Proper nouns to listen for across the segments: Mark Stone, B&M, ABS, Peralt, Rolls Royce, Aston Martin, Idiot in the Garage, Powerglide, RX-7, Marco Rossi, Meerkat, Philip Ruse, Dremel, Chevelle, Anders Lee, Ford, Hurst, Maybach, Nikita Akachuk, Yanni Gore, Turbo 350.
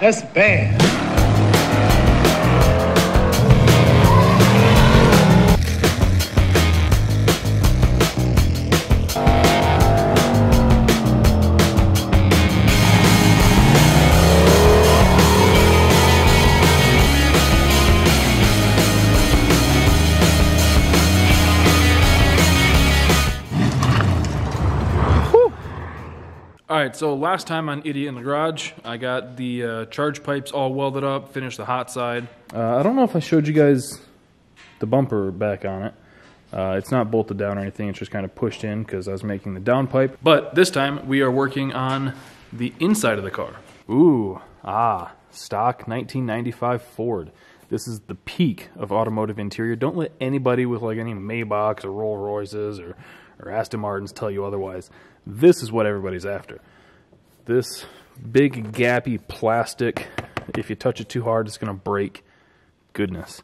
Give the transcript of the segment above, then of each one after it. That's bad. Alright, so last time on Idiot in the Garage, I got the charge pipes all welded up, finished the hot side. I don't know if I showed you guys the bumper back on it. It's not bolted down or anything, it's just kind of pushed in because I was making the down pipe. But this time, we are working on the inside of the car. Ooh, stock 1995 Ford. This is the peak of automotive interior. Don't let anybody with like any Maybachs or Rolls Royces or Aston Martins tell you otherwise. This is what everybody's after. This big gappy plastic, if you touch it too hard, it's going to break. Goodness.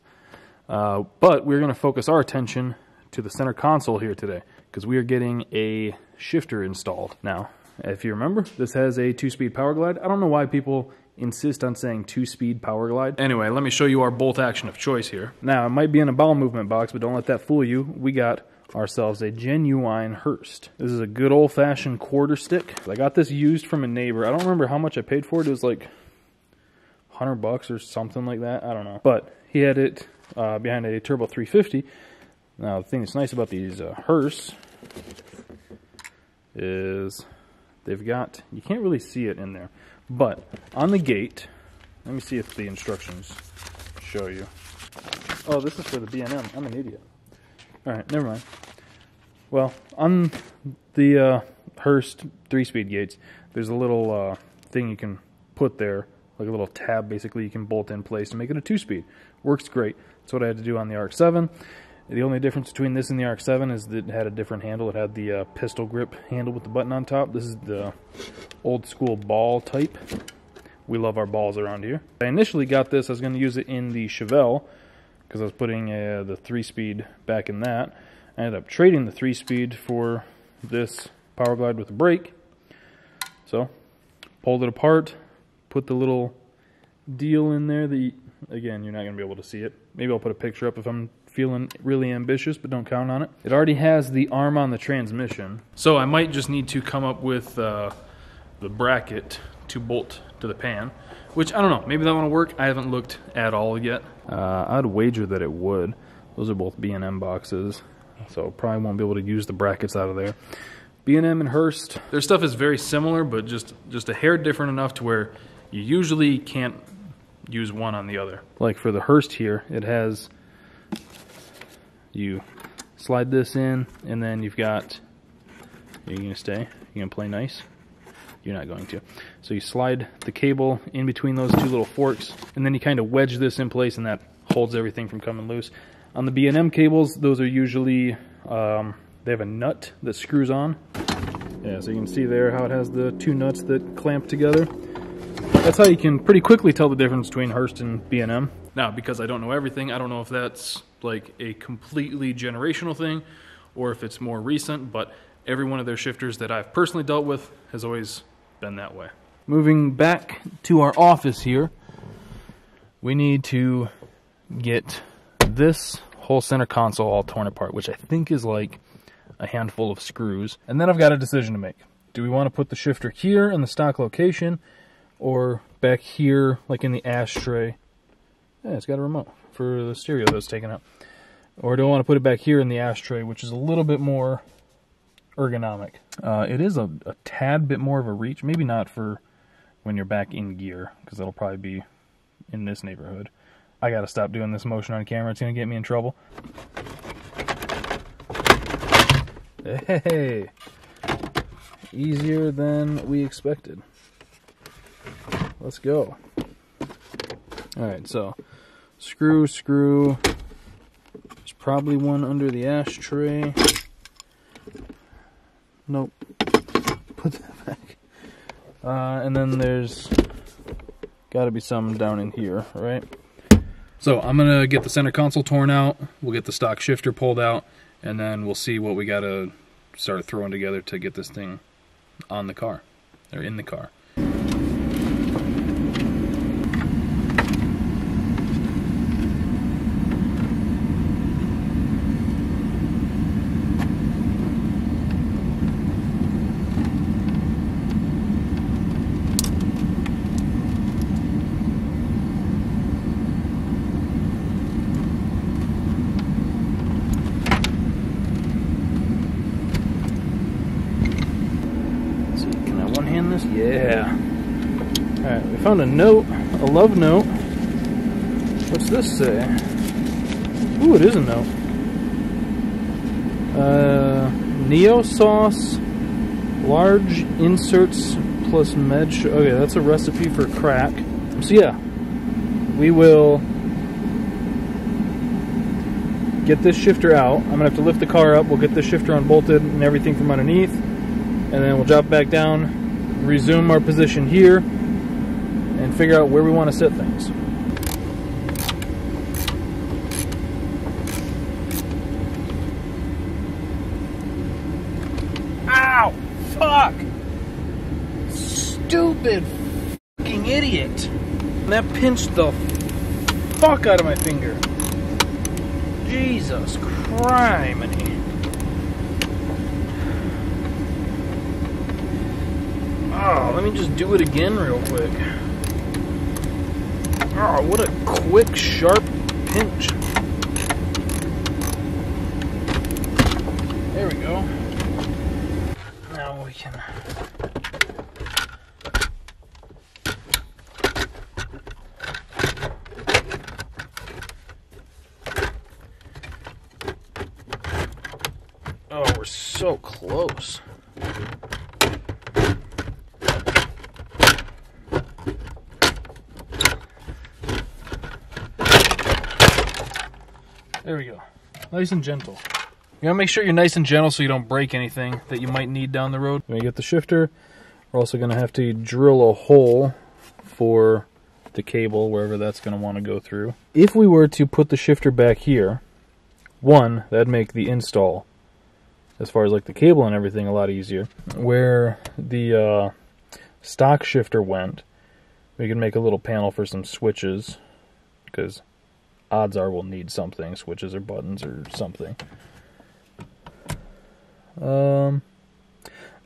But we're going to focus our attention to the center console here today, because we are getting a shifter installed. Now, if you remember, this has a 2-speed Powerglide. I don't know why people insist on saying 2-speed Powerglide. Anyway, let me show you our bolt action of choice here. Now, it might be in a bowel movement box, but don't let that fool you. We got ourselves a genuine Hurst. This is a good old-fashioned quarter stick. I got this used from a neighbor. I don't remember how much I paid for it. It was like $100 or something like that. I don't know. But he had it behind a Turbo 350. Now, the thing that's nice about these Hursts is they've got, you can't really see it in there, but on the gate, let me see if the instructions show you. Oh, this is for the B&M. I'm an idiot. All right, never mind. Well, on the Hurst 3-speed gates, there's a little thing you can put there, like a little tab, basically, you can bolt in place to make it a 2-speed. Works great. That's what I had to do on the RX-7. The only difference between this and the RX-7 is that it had a different handle. It had the pistol grip handle with the button on top. This is the old-school ball type. We love our balls around here. I initially got this. I was going to use it in the Chevelle, because I was putting the 3-speed back in that. I ended up trading the 3-speed for this Powerglide with a brake. So, pulled it apart, put the little deal in there that, again, you're not going to be able to see it. Maybe I'll put a picture up if I'm feeling really ambitious, but don't count on it. It already has the arm on the transmission. So I might just need to come up with the bracket to bolt to the pan, which I don't know, maybe that one will work. I haven't looked at all yet. I'd wager that it would. Those are both B&M boxes, so probably won't be able to use the brackets out of there. B&M and Hurst, their stuff is very similar, but just a hair different enough to where you usually can't use one on the other. Like for the Hurst here, it has, you slide this in, and then you've got, you're gonna stay, you're gonna play nice. You're not going to. So you slide the cable in between those two little forks, and then you kind of wedge this in place, and that holds everything from coming loose. On the B&M cables, those are usually, they have a nut that screws on. Yeah, so you can see there how it has the two nuts that clamp together. That's how you can pretty quickly tell the difference between Hurst and B&M. Now, because I don't know everything, I don't know if that's like a completely generational thing, or if it's more recent, but every one of their shifters that I've personally dealt with has always been that way. Moving back to our office here, we need to get this whole center console all torn apart, which I think is like a handful of screws. And then I've got a decision to make. Do we want to put the shifter here in the stock location, or back here like in the ashtray? Yeah, it's got a remote for the stereo that's taken out. Or do I want to put it back here in the ashtray, which is a little bit more ergonomic. It is a tad bit more of a reach, maybe not for when you're back in gear, because that'll probably be in this neighborhood. I gotta stop doing this motion on camera, it's gonna get me in trouble. Hey, easier than we expected. Let's go. Alright, so screw. There's probably one under the ashtray. Nope. Put that back. And then there's got to be some down in here, right? So I'm going to get the center console torn out. We'll get the stock shifter pulled out. And then we'll see what we got to start throwing together to get this thing on the car. Or in the car. Found a note, a love note. What's this say? Ooh, it is a note. Neo sauce, large inserts plus med. Okay, that's a recipe for crack. So yeah, we will get this shifter out. I'm gonna have to lift the car up. We'll get this shifter unbolted and everything from underneath, and then we'll drop back down, resume our position here, and figure out where we want to set things. Ow! Fuck! Stupid fucking idiot! That pinched the fuck out of my finger. Jesus criminy. Oh, let me just do it again real quick. Oh, what a quick, sharp pinch. There we go. Now we can... Oh, we're so close. There we go. Nice and gentle. You gotta make sure you're nice and gentle so you don't break anything that you might need down the road. When you get the shifter, we're also gonna have to drill a hole for the cable, wherever that's gonna wanna go through. If we were to put the shifter back here, one, that'd make the install, as far as like the cable and everything, a lot easier. Where the stock shifter went, we can make a little panel for some switches, because odds are we'll need something, switches or buttons or something. I don't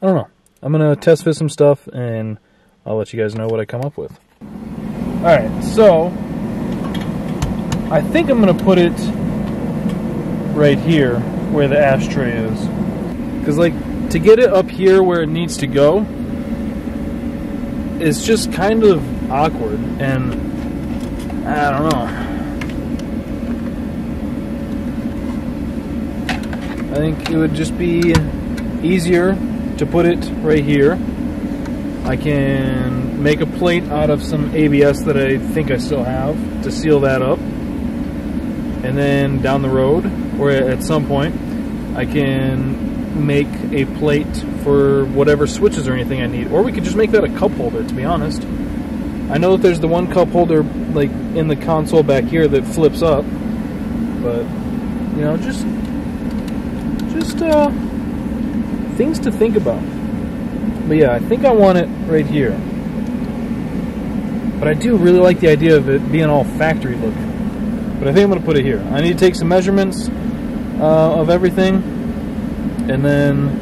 know. I'm going to test fit some stuff and I'll let you guys know what I come up with. Alright, so I think I'm going to put it right here where the ashtray is. Because, like, to get it up here where it needs to go, it's just kind of awkward and I don't know. I think it would just be easier to put it right here. I can make a plate out of some ABS that I think I still have to seal that up. And then down the road, or at some point, I can make a plate for whatever switches or anything I need. Or we could just make that a cup holder, to be honest. I know that there's the one cup holder like in the console back here that flips up. But, you know, just things to think about. But yeah, I think I want it right here. But I do really like the idea of it being all factory looking. But I think I'm going to put it here. I need to take some measurements of everything, and then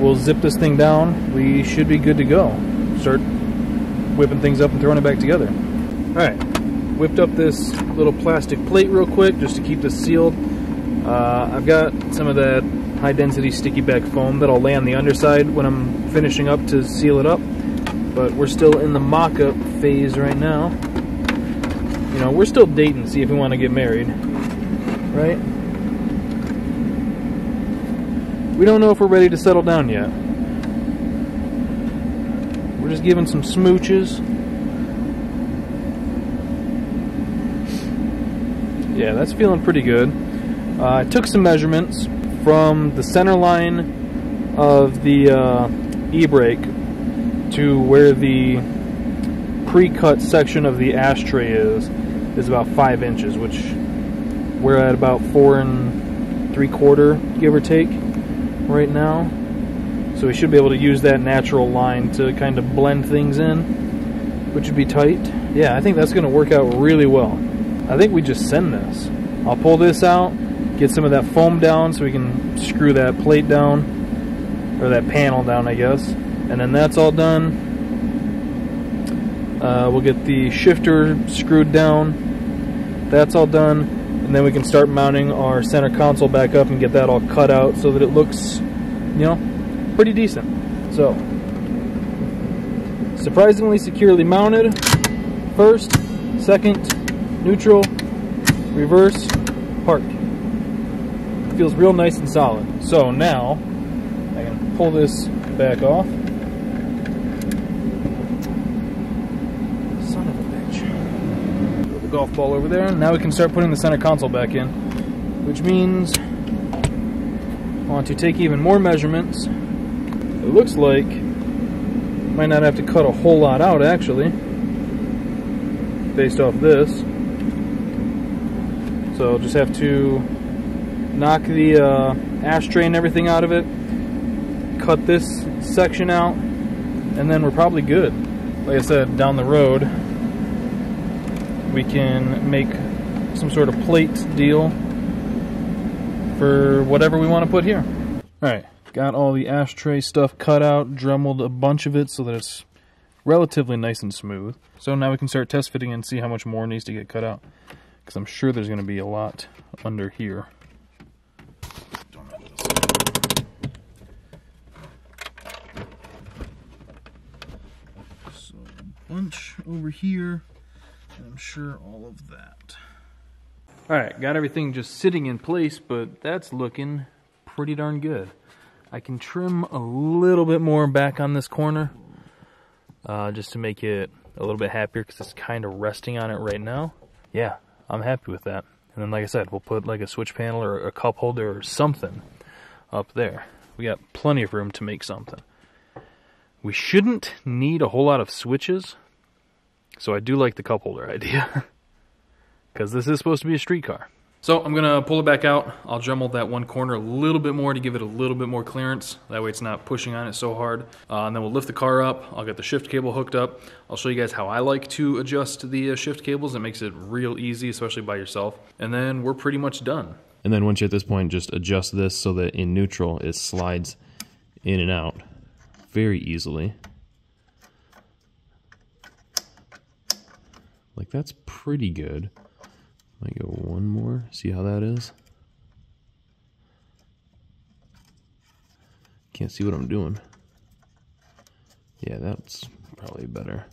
we'll zip this thing down. We should be good to go. Start whipping things up and throwing it back together. Alright, whipped up this little plastic plate real quick just to keep this sealed. I've got some of that high-density sticky back foam that I'll lay on the underside when I'm finishing up to seal it up, but we're still in the mock-up phase right now. You know, we're still dating, see if we want to get married, right? We don't know if we're ready to settle down yet. We're just giving some smooches. Yeah, that's feeling pretty good. I took some measurements from the center line of the e-brake to where the pre-cut section of the ashtray is about 5 inches, which we're at about 4 3/4, give or take, right now. So we should be able to use that natural line to kind of blend things in, which would be tight. Yeah, I think that's going to work out really well. I think we just send this. I'll pull this out. Get some of that foam down so we can screw that plate down, or that panel down, I guess. And then that's all done. We'll get the shifter screwed down. That's all done. And then we can start mounting our center console back up and get that all cut out so that it looks, you know, pretty decent. So, Surprisingly securely mounted. First, second, neutral, reverse, park. Feels real nice and solid. So now I can pull this back off. Son of a bitch. Put the golf ball over there. Now we can start putting the center console back in, which means I want to take even more measurements. It looks like might not have to cut a whole lot out actually, based off this. So I'll just have to knock the ashtray and everything out of it, cut this section out, and then we're probably good. Like I said, down the road, we can make some sort of plate deal for whatever we want to put here. All right, got all the ashtray stuff cut out, Dremeled a bunch of it so that it's relatively nice and smooth. So now we can start test fitting and see how much more needs to get cut out, because I'm sure there's going to be a lot under here. So a bunch over here, and I'm sure all of that. All right, got everything just sitting in place, but that's looking pretty darn good. I can trim a little bit more back on this corner just to make it a little bit happier, because it's kind of resting on it right now. Yeah, I'm happy with that. And then, like I said, we'll put like a switch panel or a cup holder or something up there. We got plenty of room to make something. We shouldn't need a whole lot of switches, so I do like the cup holder idea. Because this is supposed to be a street car. So I'm gonna pull it back out. I'll Dremel that one corner a little bit more to give it a little bit more clearance. That way it's not pushing on it so hard. And then we'll lift the car up. I'll get the shift cable hooked up. I'll show you guys how I like to adjust the shift cables. It makes it real easy, especially by yourself. And then we're pretty much done. And then once you're at this point, just adjust this so that in neutral, it slides in and out very easily. Like, that's pretty good. Might go one more, see how that is. Can't see what I'm doing. Yeah, that's probably better.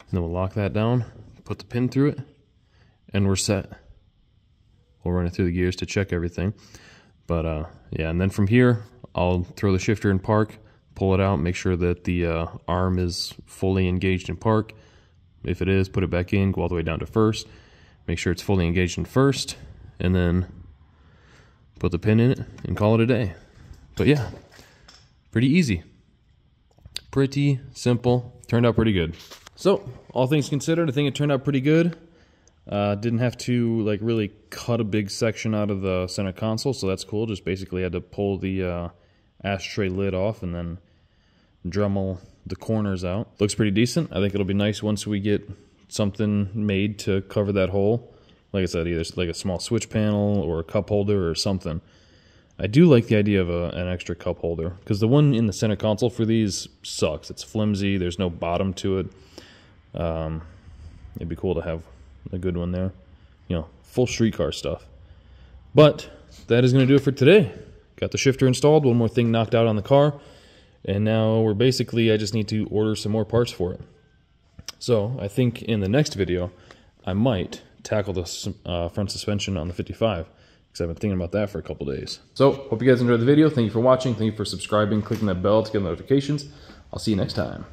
And then we'll lock that down, put the pin through it, and we're set. We'll run it through the gears to check everything. But yeah, and then from here, I'll throw the shifter in park, pull it out, make sure that the arm is fully engaged in park. If it is, put it back in, go all the way down to first. Make sure it's fully engaged in first, and then put the pin in it and call it a day. But yeah, pretty easy. Pretty simple. Turned out pretty good. So, all things considered, I think it turned out pretty good. Didn't have to like really cut a big section out of the center console, so that's cool. Just basically had to pull the ashtray lid off and then Dremel the corners out. Looks pretty decent. I think it'll be nice once we get something made to cover that hole. Like I said, either like a small switch panel or a cup holder or something. I do like the idea of an extra cup holder, because the one in the center console for these sucks. It's flimsy, there's no bottom to it. It'd be cool to have a good one there. You know, full street car stuff. But that is going to do it for today. Got the shifter installed, one more thing knocked out on the car, and now we're basically, I just need to order some more parts for it. So, I think in the next video, I might tackle the front suspension on the 55, because I've been thinking about that for a couple days. So, hope you guys enjoyed the video. Thank you for watching. Thank you for subscribing, clicking that bell to get notifications. I'll see you next time.